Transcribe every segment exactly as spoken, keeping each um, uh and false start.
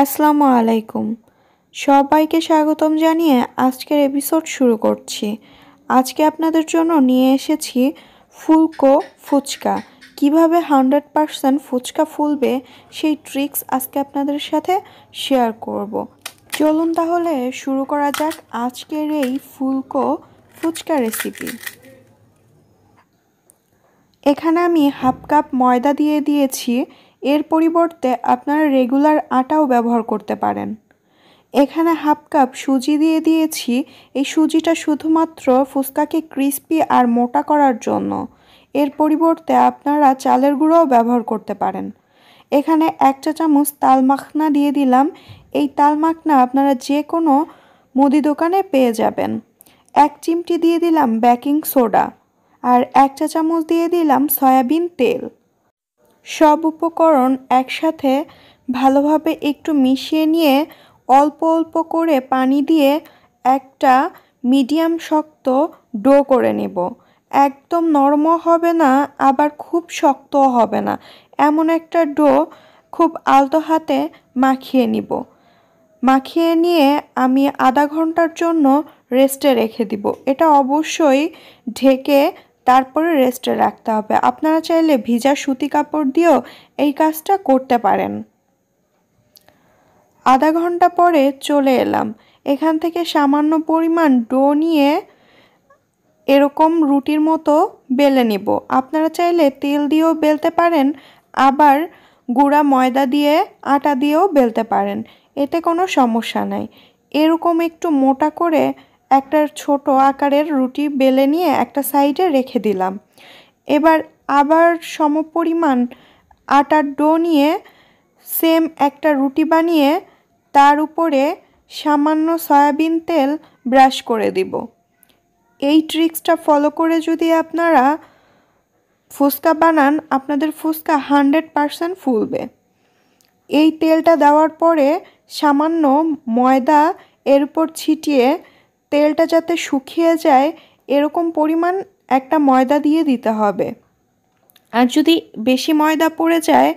আসসালামু আলাইকুম সবাইকে স্বাগতম জানিয়ে আজকের এপিসোড শুরু করছি। আজকে আপনাদের জন্য নিয়ে এসেছি ফুলকো ফুচকা, কিভাবে হান্ড্রেড পার্সেন্ট ফুচকা ফুলবে সেই ট্রিক্স আজকে আপনাদের সাথে শেয়ার করব। চলুন তাহলে শুরু করা যাক আজকের এই ফুলকো ফুচকা রেসিপি। এখানে আমি হাফ কাপ ময়দা দিয়ে দিয়েছি, এর পরিবর্তে আপনারা রেগুলার আটাও ব্যবহার করতে পারেন। এখানে হাফ কাপ সুজি দিয়ে দিয়েছি, এই সুজিটা শুধুমাত্র ফুচকাকে ক্রিস্পি আর মোটা করার জন্য, এর পরিবর্তে আপনারা চালের গুঁড়োও ব্যবহার করতে পারেন। এখানে এক চা চামচ তাল মাখনা দিয়ে দিলাম, এই তাল মাখনা আপনারা যে কোনো মুদি দোকানে পেয়ে যাবেন। এক চিমটি দিয়ে দিলাম বেকিং সোডা আর এক চা চামচ দিয়ে দিলাম সয়াবিন তেল। সব উপকরণ একসাথে ভালোভাবে একটু মিশিয়ে নিয়ে অল্প অল্প করে পানি দিয়ে একটা মিডিয়াম শক্ত ডো করে নেব। একদম নরমও হবে না, আবার খুব শক্তও হবে না, এমন একটা ডো খুব আলতো হাতে মাখিয়ে নিব। মাখিয়ে নিয়ে আমি আধা ঘন্টার জন্য রেস্টে রেখে দিব। এটা অবশ্যই ঢেকে তারপরে রেস্টে রাখতে হবে। আপনারা চাইলে ভিজা সুতি কাপড় দিয়েও এই কাজটা করতে পারেন। আধা ঘন্টা পরে চলে এলাম। এখান থেকে সামান্য পরিমাণ ডো নিয়ে এরকম রুটির মতো বেলে নিব। আপনারা চাইলে তেল দিয়েও বেলতে পারেন, আবার গুঁড়া ময়দা দিয়ে আটা দিয়েও বেলতে পারেন, এতে কোনো সমস্যা নাই। এরকম একটু মোটা করে একটা ছোট আকারের রুটি বেলে নিয়ে একটা সাইডে রেখে দিলাম। এবার আবার সমপরিমাণ আটার ডো নিয়ে সেম একটা রুটি বানিয়ে তার উপরে সামান্য সয়াবিন তেল ব্রাশ করে দিব। এই ট্রিক্সটা ফলো করে যদি আপনারা ফুচকা বানান, আপনাদের ফুচকা হান্ড্রেড পার্সেন্ট ফুলবে। এই তেলটা দেওয়ার পরে সামান্য ময়দা এর উপর ছিটিয়ে তেলটা যাতে শুকিয়ে যায় এরকম পরিমাণ একটা ময়দা দিয়ে দিতে হবে। আর যদি বেশি ময়দা পড়ে যায়,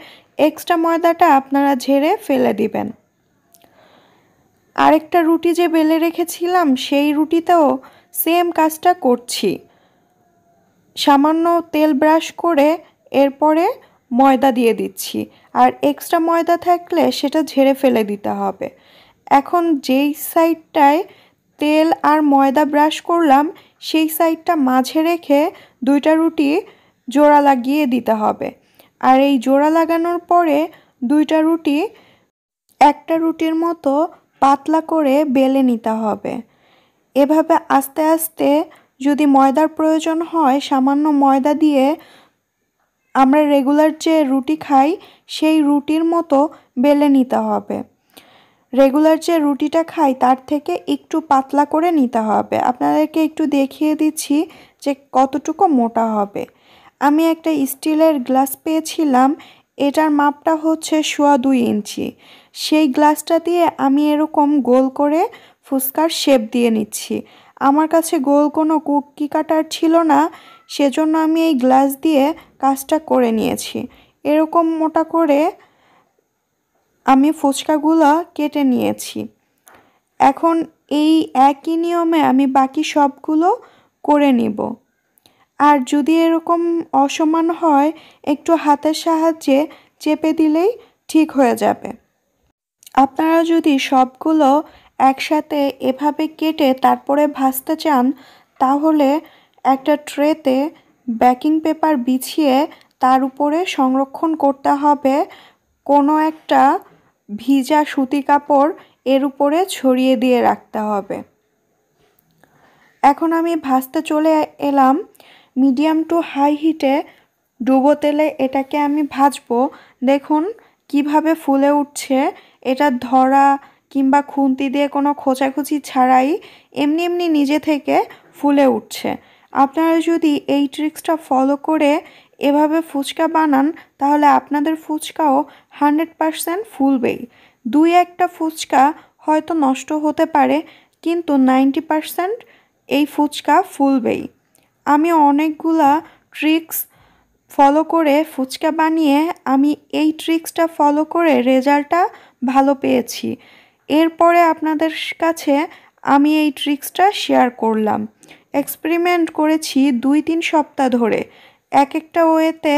এক্সট্রা ময়দাটা আপনারা ঝেড়ে ফেলে দিবেন। আরেকটা রুটি যে বেলে রেখেছিলাম সেই রুটিতেও সেম কাজটা করছি। সামান্য তেল ব্রাশ করে এরপরে ময়দা দিয়ে দিচ্ছি, আর এক্সট্রা ময়দা থাকলে সেটা ঝেড়ে ফেলে দিতে হবে। এখন যেই সাইডটায় তেল আর ময়দা ব্রাশ করলাম সেই সাইডটা মাঝে রেখে দুইটা রুটি জোড়া লাগিয়ে দিতে হবে। আর এই জোড়া লাগানোর পরে দুইটা রুটি একটা রুটির মতো পাতলা করে বেলে নিতে হবে। এভাবে আস্তে আস্তে, যদি ময়দার প্রয়োজন হয় সামান্য ময়দা দিয়ে আমরা রেগুলার যে রুটি খাই সেই রুটির মতো বেলে নিতে হবে। রেগুলার যে রুটিটা খাই তার থেকে একটু পাতলা করে নিতে হবে। আপনাদেরকে একটু দেখিয়ে দিচ্ছি যে কতটুকু মোটা হবে। আমি একটা স্টিলের গ্লাস পেয়েছিলাম, এটার মাপটা হচ্ছে সোয়া দুই ইঞ্চি। সেই গ্লাসটা দিয়ে আমি এরকম গোল করে ফুচকার শেপ দিয়ে নিচ্ছি। আমার কাছে গোল কোনো কুকি কাটার ছিল না, সেজন্য আমি এই গ্লাস দিয়ে কাজটা করে নিয়েছি। এরকম মোটা করে আমি ফুচকাগুলো কেটে নিয়েছি। এখন এই একই নিয়মে আমি বাকি সবগুলো করে নিব। আর যদি এরকম অসমান হয় একটু হাতের সাহায্যে চেপে দিলেই ঠিক হয়ে যাবে। আপনারা যদি সবগুলো একসাথে এভাবে কেটে তারপরে ভাজতে চান, তাহলে একটা ট্রেতে বেকিং পেপার বিছিয়ে তার উপরে সংরক্ষণ করতে হবে। কোনো একটা ভিজা সুতি কাপড় এর উপরে ছড়িয়ে দিয়ে রাখতে হবে। এখন আমি ভাজতে চলে এলাম। মিডিয়াম টু হাই হিটে ডুবো তেলে এটাকে আমি ভাজবো। দেখুন কিভাবে ফুলে উঠছে। এটা ধরা কিংবা খুন্তি দিয়ে কোনো খোঁচাখুচি ছাড়াই এমনি এমনি নিজে থেকে ফুলে উঠছে। আপনারা যদি এই ট্রিক্সটা ফলো করে এভাবে ফুচকা বানান, তাহলে আপনাদের ফুচকাও হান্ড্রেড পার্সেন্ট ফুলবেই। দুই একটা ফুচকা হয়তো নষ্ট হতে পারে, কিন্তু নাইনটি পার্সেন্ট এই ফুচকা ফুলবেই। আমি অনেকগুলা ট্রিক্স ফলো করে ফুচকা বানিয়ে আমি এই ট্রিক্সটা ফলো করে রেজাল্টটা ভালো পেয়েছি। এরপরে আপনাদের কাছে আমি এই ট্রিক্সটা শেয়ার করলাম। এক্সপেরিমেন্ট করেছি দুই তিন সপ্তাহ ধরে এক একটা ওয়েতে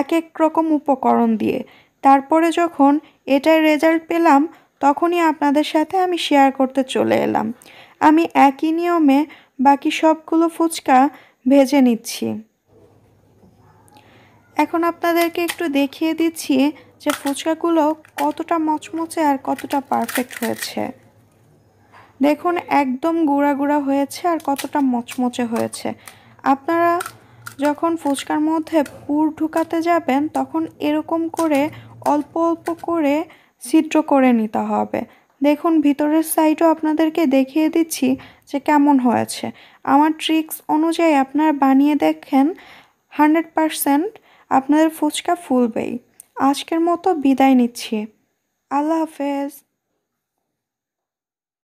এক এক রকম উপকরণ দিয়ে। তারপরে যখন এটার রেজাল্ট পেলাম তখনই আপনাদের সাথে আমি শেয়ার করতে চলে এলাম। আমি একই নিয়মে বাকি সবগুলো ফুচকা ভেজে নিচ্ছি। এখন আপনাদেরকে একটু দেখিয়ে দিচ্ছি যে ফুচকাগুলো কতটা মচমচে আর কতটা পারফেক্ট হয়েছে। দেখুন একদম গুঁড়া গুঁড়া হয়েছে আর কতটা মচমচে হয়েছে। আপনারা যখন ফুচকার মধ্যে পুর ঢুকাতে যাবেন তখন এরকম করে অল্প অল্প করে ছিদ্র করে নিতে হবে। দেখুন ভিতরের সাইডও আপনাদেরকে দেখিয়ে দিচ্ছি যে কেমন হয়েছে। আমার ট্রিক্স অনুযায়ী আপনারা বানিয়ে দেখেন, হান্ড্রেড পারসেন্ট আপনাদের ফুচকা ফুলবেই। আজকের মতো বিদায় নিচ্ছি। আল্লাহ হাফেজ।